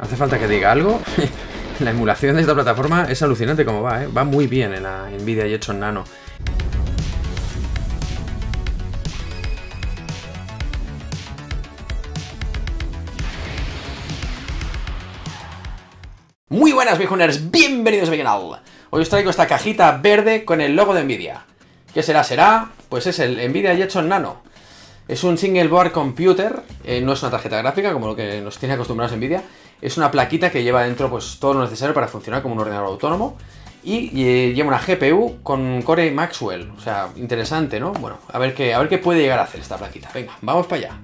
¿Hace falta que diga algo? La emulación de esta plataforma es alucinante como va, ¿eh? Va muy bien en la NVIDIA Jetson Nano. Muy buenas, viejuners, bienvenidos a mi canal. Hoy os traigo esta cajita verde con el logo de NVIDIA. ¿Qué será? ¿Será? Pues es el NVIDIA Jetson Nano. Es un single board computer, no es una tarjeta gráfica como lo que nos tiene acostumbrados NVIDIA. Es una plaquita que lleva dentro pues todo lo necesario para funcionar como un ordenador autónomo. Y lleva una GPU con Core Maxwell. O sea, interesante, ¿no? Bueno, a ver qué puede llegar a hacer esta plaquita. Venga, vamos para allá.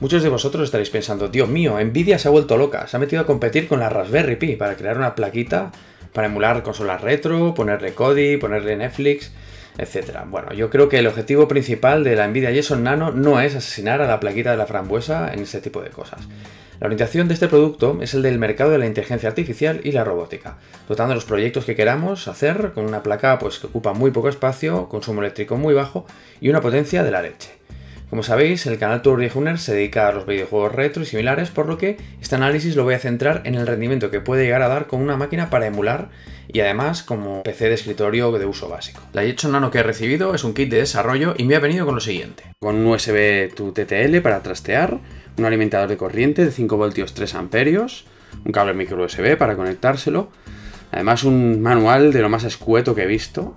Muchos de vosotros estaréis pensando, Dios mío, NVIDIA se ha vuelto loca. Se ha metido a competir con la Raspberry Pi para crear una plaquita para emular consolas retro, ponerle Kodi, ponerle Netflix, etcétera. Bueno, yo creo que el objetivo principal de la NVIDIA Jetson Nano no es asesinar a la plaquita de la frambuesa en este tipo de cosas. La orientación de este producto es el del mercado de la inteligencia artificial y la robótica, dotando los proyectos que queramos hacer con una placa pues, que ocupa muy poco espacio, consumo eléctrico muy bajo y una potencia de la leche. Como sabéis, el canal TuberViejuner se dedica a los videojuegos retro y similares, por lo que este análisis lo voy a centrar en el rendimiento que puede llegar a dar con una máquina para emular y además como PC de escritorio de uso básico. La Jetson Nano que he recibido es un kit de desarrollo y me ha venido con lo siguiente. Con USB TTL para trastear, un alimentador de corriente de 5 voltios 3 amperios, un cable micro USB para conectárselo, además un manual de lo más escueto que he visto.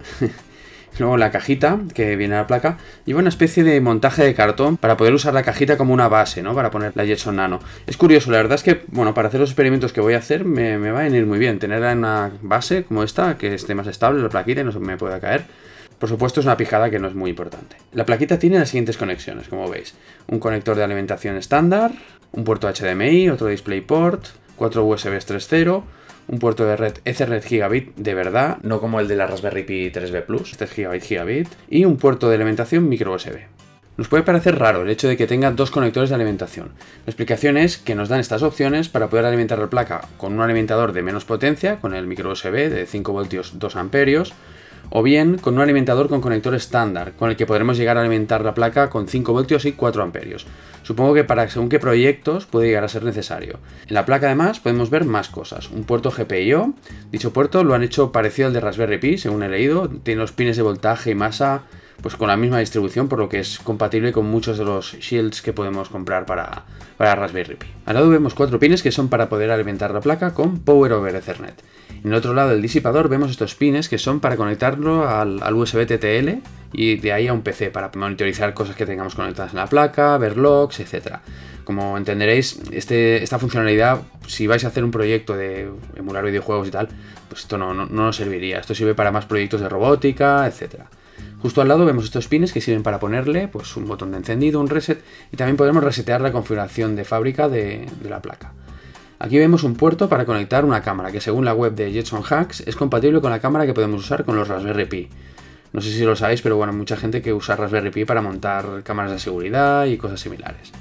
Luego la cajita, que viene a la placa, lleva una especie de montaje de cartón para poder usar la cajita como una base, ¿no? Para poner la Jetson Nano. Es curioso, la verdad es que, bueno, para hacer los experimentos que voy a hacer me va a venir muy bien. Tenerla en una base como esta, que esté más estable la plaquita y no se me pueda caer. Por supuesto es una pijada que no es muy importante. La plaquita tiene las siguientes conexiones, como veis. Un conector de alimentación estándar, un puerto HDMI, otro DisplayPort, 4 USB 3.0... un puerto de red Ethernet Gigabit de verdad, no como el de la Raspberry Pi 3B Plus, este es Gigabit, y un puerto de alimentación microUSB. Nos puede parecer raro el hecho de que tenga dos conectores de alimentación. La explicación es que nos dan estas opciones para poder alimentar la placa con un alimentador de menos potencia, con el microUSB de 5 voltios 2 amperios, o bien con un alimentador con conector estándar, con el que podremos llegar a alimentar la placa con 5 voltios y 4 amperios. Supongo que para según qué proyectos puede llegar a ser necesario. En la placa además podemos ver más cosas. Un puerto GPIO, dicho puerto lo han hecho parecido al de Raspberry Pi, según he leído. Tiene los pines de voltaje y masa pues con la misma distribución, por lo que es compatible con muchos de los shields que podemos comprar para Raspberry Pi. Al lado vemos 4 pines que son para poder alimentar la placa con Power Over Ethernet. En el otro lado del disipador vemos estos pines que son para conectarlo al USB TTL y de ahí a un PC para monitorizar cosas que tengamos conectadas en la placa, ver logs, etc. Como entenderéis, esta funcionalidad, si vais a hacer un proyecto de emular videojuegos y tal, pues esto no nos serviría. Esto sirve para más proyectos de robótica, etc. Justo al lado vemos estos pines que sirven para ponerle pues, un botón de encendido, un reset, y también podemos resetear la configuración de fábrica de la placa. Aquí vemos un puerto para conectar una cámara, que según la web de Jetson Hacks es compatible con la cámara que podemos usar con los Raspberry Pi. No sé si lo sabéis, pero bueno, mucha gente que usa Raspberry Pi para montar cámaras de seguridad y cosas similares.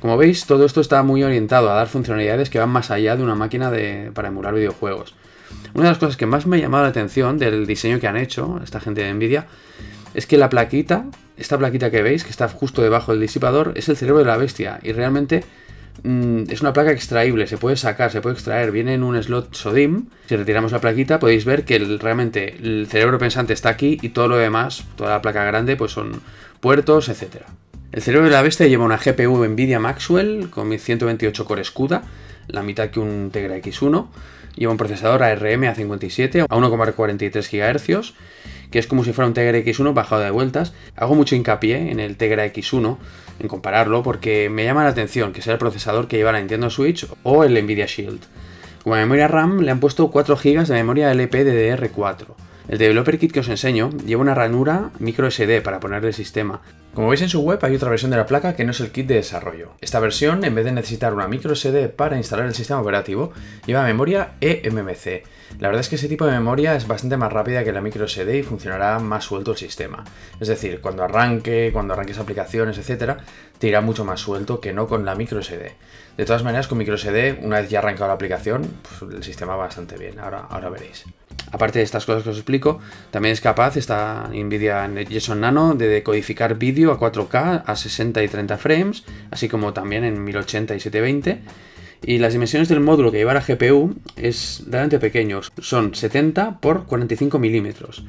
Como veis, todo esto está muy orientado a dar funcionalidades que van más allá de una máquina para emular videojuegos. Una de las cosas que más me ha llamado la atención del diseño que han hecho esta gente de NVIDIA es que la plaquita, esta plaquita que veis, que está justo debajo del disipador, es el cerebro de la bestia y realmente es una placa extraíble, se puede sacar, se puede extraer, viene en un slot Sodim. Si retiramos la plaquita podéis ver que realmente el cerebro pensante está aquí y todo lo demás, toda la placa grande, pues son puertos, etc. El cerebro de la bestia lleva una GPU NVIDIA Maxwell con 128 cores CUDA, la mitad que un Tegra X1, lleva un procesador ARM A57 a 1,43 GHz, que es como si fuera un Tegra X1 bajado de vueltas. Hago mucho hincapié en el Tegra X1, en compararlo, porque me llama la atención que sea el procesador que lleva la Nintendo Switch o el Nvidia Shield. Como memoria RAM le han puesto 4 GB de memoria LPDDR4. El developer kit que os enseño lleva una ranura microSD para ponerle el sistema. Como veis en su web hay otra versión de la placa que no es el kit de desarrollo. Esta versión, en vez de necesitar una microSD para instalar el sistema operativo, lleva memoria eMMC. La verdad es que ese tipo de memoria es bastante más rápida que la microSD y funcionará más suelto el sistema. Es decir, cuando arranques aplicaciones, etc., te irá mucho más suelto que no con la microSD. De todas maneras, con microSD, una vez ya arrancado la aplicación, pues el sistema va bastante bien, ahora veréis. Aparte de estas cosas que os explico, también es capaz esta NVIDIA Jetson Nano de decodificar vídeo a 4K a 60 y 30 frames, así como también en 1080 y 720. Y las dimensiones del módulo que lleva la GPU es realmente pequeños, son 70 por 45 milímetros.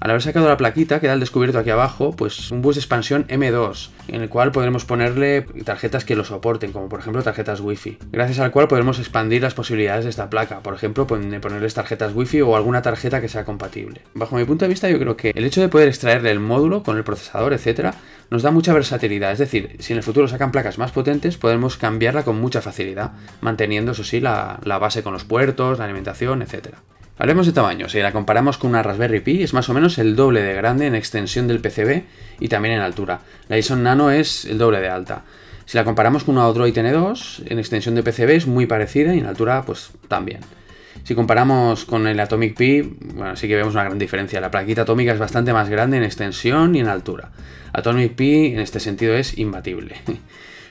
Al haber sacado la plaquita que da al descubierto aquí abajo, pues un bus de expansión M2, en el cual podremos ponerle tarjetas que lo soporten, como por ejemplo tarjetas Wi-Fi, gracias al cual podremos expandir las posibilidades de esta placa, por ejemplo ponerles tarjetas Wi-Fi o alguna tarjeta que sea compatible. Bajo mi punto de vista, yo creo que el hecho de poder extraerle el módulo con el procesador, etcétera, nos da mucha versatilidad, es decir, si en el futuro sacan placas más potentes, podemos cambiarla con mucha facilidad, manteniendo eso sí la base con los puertos, la alimentación, etcétera. Hablemos de tamaño, si la comparamos con una Raspberry Pi es más o menos el doble de grande en extensión del PCB y también en altura. La Jetson Nano es el doble de alta. Si la comparamos con una Odroid N2, en extensión de PCB es muy parecida y en altura pues también. Si comparamos con el Atomic Pi, bueno, sí que vemos una gran diferencia. La plaquita atómica es bastante más grande en extensión y en altura. Atomic Pi en este sentido es imbatible.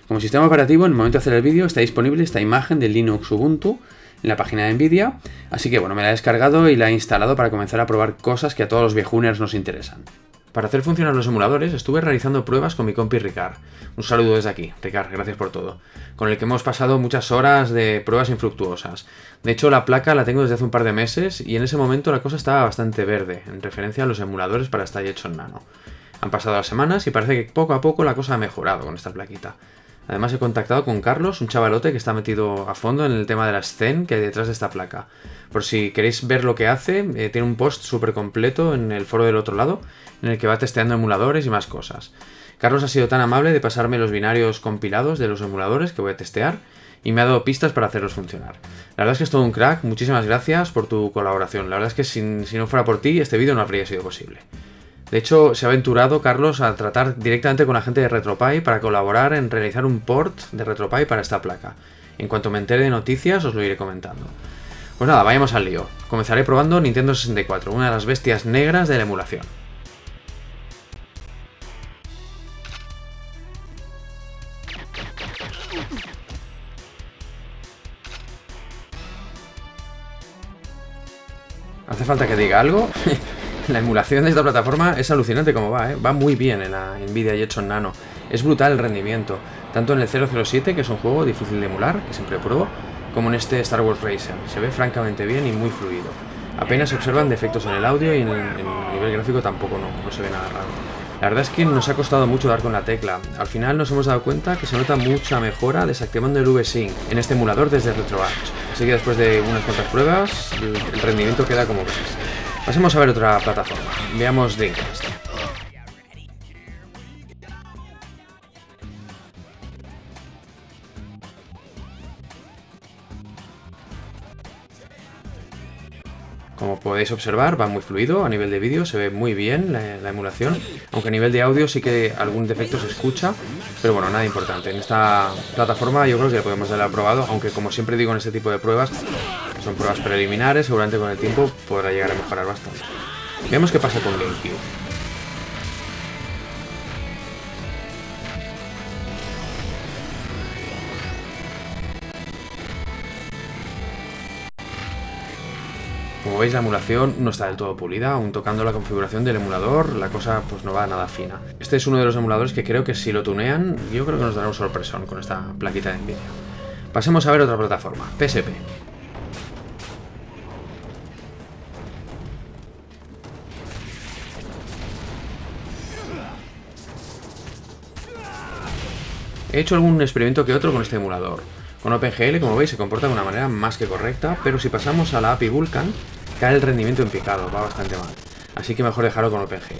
Como sistema operativo, en el momento de hacer el vídeo está disponible esta imagen de Linux Ubuntu en la página de NVIDIA, así que bueno, me la he descargado y la he instalado para comenzar a probar cosas que a todos los viejuners nos interesan. Para hacer funcionar los emuladores estuve realizando pruebas con mi compi Ricard, un saludo desde aquí, Ricard, gracias por todo, con el que hemos pasado muchas horas de pruebas infructuosas. De hecho, la placa la tengo desde hace un par de meses y en ese momento la cosa estaba bastante verde, en referencia a los emuladores para esta Jetson Nano. Han pasado las semanas y parece que poco a poco la cosa ha mejorado con esta plaquita. Además he contactado con Carlos, un chavalote que está metido a fondo en el tema de la escena que hay detrás de esta placa. Por si queréis ver lo que hace, tiene un post súper completo en el foro del otro lado, en el que va testeando emuladores y más cosas. Carlos ha sido tan amable de pasarme los binarios compilados de los emuladores que voy a testear y me ha dado pistas para hacerlos funcionar. La verdad es que es todo un crack, muchísimas gracias por tu colaboración. La verdad es que si no fuera por ti, este vídeo no habría sido posible. De hecho, se ha aventurado Carlos a tratar directamente con la gente de RetroPie para colaborar en realizar un port de RetroPie para esta placa. En cuanto me entere de noticias, os lo iré comentando. Pues nada, vayamos al lío. Comenzaré probando Nintendo 64, una de las bestias negras de la emulación. ¿Hace falta que diga algo? La emulación de esta plataforma es alucinante como va, ¿eh? Va muy bien en la NVIDIA Jetson Nano. Es brutal el rendimiento, tanto en el 007, que es un juego difícil de emular, que siempre pruebo, como en este Star Wars Racer. Se ve francamente bien y muy fluido. Apenas se observan defectos en el audio y en el nivel gráfico tampoco no se ve nada raro. La verdad es que nos ha costado mucho dar con la tecla. Al final nos hemos dado cuenta que se nota mucha mejora desactivando el V-Sync en este emulador desde RetroArch. Así que después de unas cuantas pruebas, el rendimiento queda como veis. Pasemos a ver otra plataforma, veamos Dreamcast. Como podéis observar, va muy fluido, a nivel de vídeo se ve muy bien la emulación, aunque a nivel de audio sí que algún defecto se escucha, pero bueno, nada importante. En esta plataforma yo creo que la podemos haber aprobado, aunque como siempre digo en este tipo de pruebas, son pruebas preliminares, seguramente con el tiempo podrá llegar a mejorar bastante. Veamos qué pasa con GameCube. Como veis, la emulación no está del todo pulida, aún tocando la configuración del emulador, la cosa pues no va nada fina. Este es uno de los emuladores que creo que si lo tunean, yo creo que nos dará un sorpresón con esta plaquita de NVIDIA. Pasemos a ver otra plataforma, PSP. He hecho algún experimento que otro con este emulador. Con OpenGL, como veis, se comporta de una manera más que correcta, pero si pasamos a la API Vulkan, cae el rendimiento en picado, va bastante mal. Así que mejor dejarlo con OpenGL.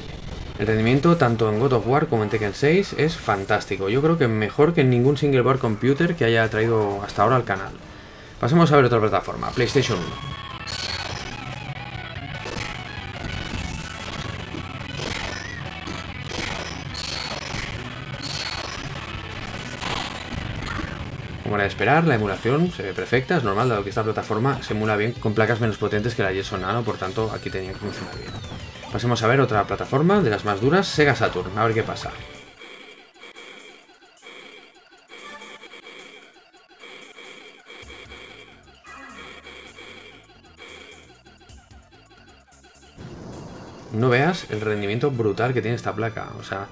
El rendimiento, tanto en God of War como en Tekken 6, es fantástico. Yo creo que mejor que en ningún single board computer que haya traído hasta ahora al canal. Pasemos a ver otra plataforma, PlayStation 1. Como era de esperar, la emulación se ve perfecta, es normal dado que esta plataforma se emula bien con placas menos potentes que la Jetson Nano, por tanto aquí tenía que funcionar bien. Pasemos a ver otra plataforma de las más duras, SEGA Saturn, a ver qué pasa. No veas el rendimiento brutal que tiene esta placa, o sea...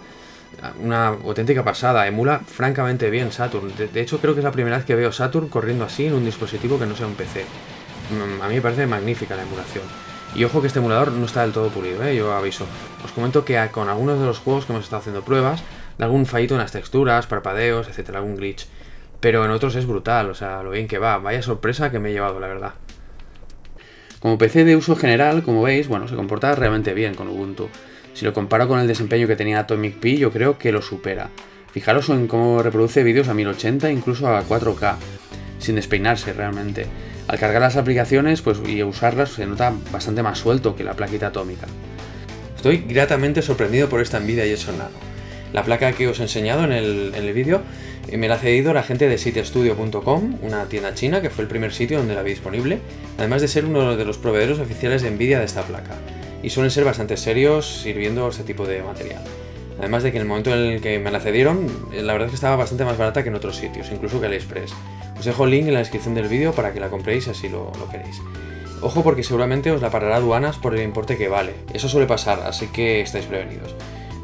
una auténtica pasada, emula francamente bien Saturn. De hecho, creo que es la primera vez que veo Saturn corriendo así en un dispositivo que no sea un PC. A mí me parece magnífica la emulación. Y ojo que este emulador no está del todo pulido, yo aviso. Os comento que con algunos de los juegos que hemos estado haciendo pruebas, de algún fallito en las texturas, parpadeos, etcétera, algún glitch. Pero en otros es brutal, o sea, lo bien que va. Vaya sorpresa que me he llevado, la verdad. Como PC de uso general, como veis, bueno, se comporta realmente bien con Ubuntu. Si lo comparo con el desempeño que tenía Atomic Pi, yo creo que lo supera. Fijaros en cómo reproduce vídeos a 1080, incluso a 4K, sin despeinarse realmente. Al cargar las aplicaciones y usarlas se nota bastante más suelto que la plaquita atómica. Estoy gratamente sorprendido por esta NVIDIA Jetson Nano. La placa que os he enseñado en el vídeo me la ha cedido la gente de Sitestudio.com, una tienda china que fue el primer sitio donde la vi disponible, además de ser uno de los proveedores oficiales de NVIDIA de esta placa. Y suelen ser bastante serios sirviendo este tipo de material. Además de que en el momento en el que me la cedieron, la verdad es que estaba bastante más barata que en otros sitios, incluso que AliExpress. Os dejo el link en la descripción del vídeo para que la compréis si así lo queréis. Ojo porque seguramente os la parará aduanas por el importe que vale. Eso suele pasar, así que estáis prevenidos.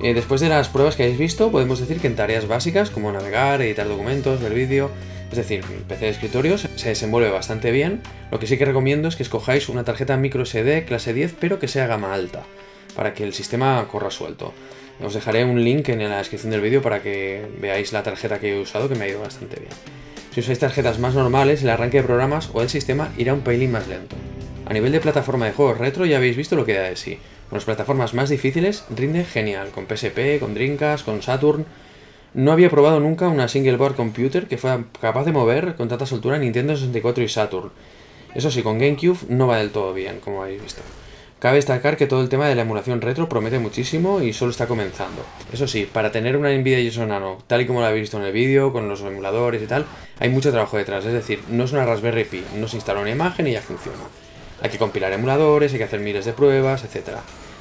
Después de las pruebas que hayáis visto, podemos decir que en tareas básicas como navegar, editar documentos, ver vídeo... Es decir, el PC de escritorio se desenvuelve bastante bien. Lo que sí que recomiendo es que escojáis una tarjeta microSD clase 10 pero que sea gama alta, para que el sistema corra suelto. Os dejaré un link en la descripción del vídeo para que veáis la tarjeta que he usado, que me ha ido bastante bien. Si usáis tarjetas más normales, el arranque de programas o el sistema irá un pelín más lento. A nivel de plataforma de juegos retro ya habéis visto lo que da de sí. Con las plataformas más difíciles rinde genial, con PSP, con Dreamcast, con Saturn... No había probado nunca una single board computer que fuera capaz de mover con tanta soltura Nintendo 64 y Saturn. Eso sí, con GameCube no va del todo bien, como habéis visto. Cabe destacar que todo el tema de la emulación retro promete muchísimo y solo está comenzando. Eso sí, para tener una NVIDIA Jetson Nano, tal y como la habéis visto en el vídeo, con los emuladores y tal, hay mucho trabajo detrás, es decir, no es una Raspberry Pi, no se instala una imagen y ya funciona. Hay que compilar emuladores, hay que hacer miles de pruebas, etc.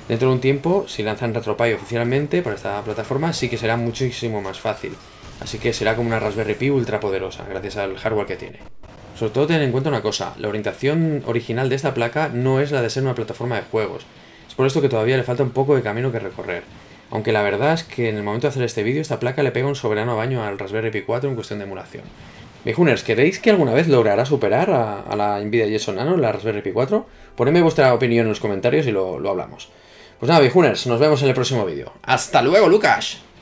Dentro de un tiempo, si lanzan RetroPie oficialmente para esta plataforma, sí que será muchísimo más fácil. Así que será como una Raspberry Pi ultra poderosa, gracias al hardware que tiene. Sobre todo ten en cuenta una cosa, la orientación original de esta placa no es la de ser una plataforma de juegos. Es por esto que todavía le falta un poco de camino que recorrer. Aunque la verdad es que en el momento de hacer este vídeo, esta placa le pega un soberano baño al Raspberry Pi 4 en cuestión de emulación. Viejuners, ¿queréis que alguna vez logrará superar a la NVIDIA Jetson Nano, la Raspberry Pi 4? Ponedme vuestra opinión en los comentarios y lo hablamos. Pues nada, viejuners, nos vemos en el próximo vídeo. ¡Hasta luego, Lucas!